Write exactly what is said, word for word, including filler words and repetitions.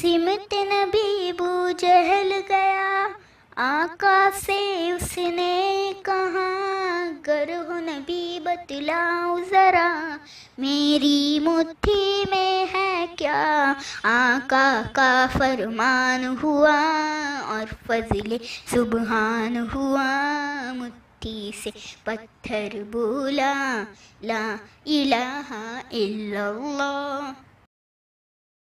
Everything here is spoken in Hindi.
सिमत नबी बू जहल गया, आका से उसने कहा गर हो नबी बतलाओ ज़रा मेरी मुट्ठी में है क्या। आका का फरमान हुआ और फजले सुबहान हुआ, मुट्ठी से पत्थर बोला ला इलाहा इल्लल्लाह।